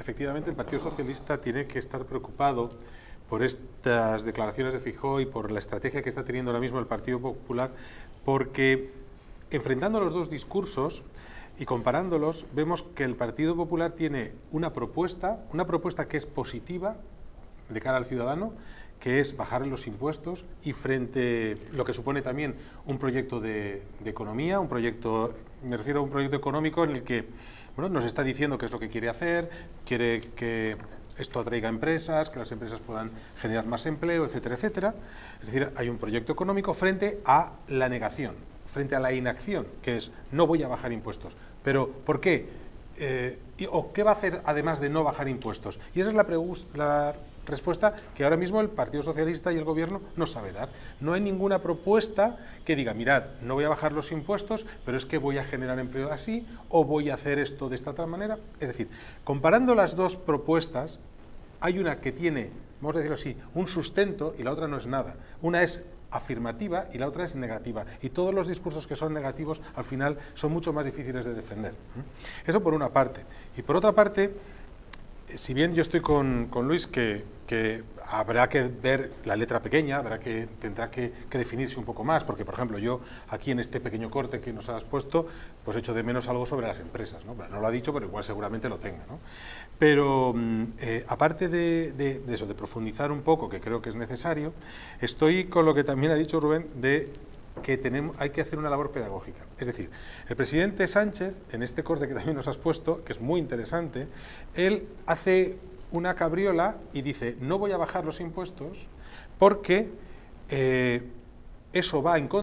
Efectivamente, el Partido Socialista tiene que estar preocupado por estas declaraciones de Feijóo y por la estrategia que está teniendo ahora mismo el Partido Popular, porque enfrentando los dos discursos y comparándolos, vemos que el Partido Popular tiene una propuesta que es positiva de cara al ciudadano, que es bajar los impuestos, y frente a lo que supone también un proyecto de economía, un proyecto, me refiero a un proyecto económico en el que bueno, nos está diciendo qué es lo que quiere hacer, quiere que esto atraiga empresas, que las empresas puedan generar más empleo, etcétera, etcétera. Es decir, hay un proyecto económico frente a la negación, frente a la inacción, que es no voy a bajar impuestos. Pero, ¿por qué? ¿O qué va a hacer además de no bajar impuestos? Y esa es la respuesta que ahora mismo el Partido Socialista y el Gobierno no sabe dar. No hay ninguna propuesta que diga, mirad, no voy a bajar los impuestos, pero es que voy a generar empleo así, o voy a hacer esto de esta otra manera. Es decir, comparando las dos propuestas, hay una que tiene, vamos a decirlo así, un sustento y la otra no es nada. Una es afirmativa y la otra es negativa. Y todos los discursos que son negativos, al final, son mucho más difíciles de defender. Eso por una parte. Y por otra parte, si bien yo estoy con Luis, que habrá que ver la letra pequeña, tendrá que definirse un poco más, porque, por ejemplo, yo aquí en este pequeño corte que nos has puesto, pues echo de menos algo sobre las empresas, ¿no? No lo ha dicho, pero igual seguramente lo tenga, ¿no? Pero, aparte de eso, de profundizar un poco, que creo que es necesario, estoy con lo que también ha dicho Rubén, de que hay que hacer una labor pedagógica. Es decir, el presidente Sánchez, en este corte que también nos has puesto, que es muy interesante, él hace una cabriola y dice, no voy a bajar los impuestos porque eso va en contra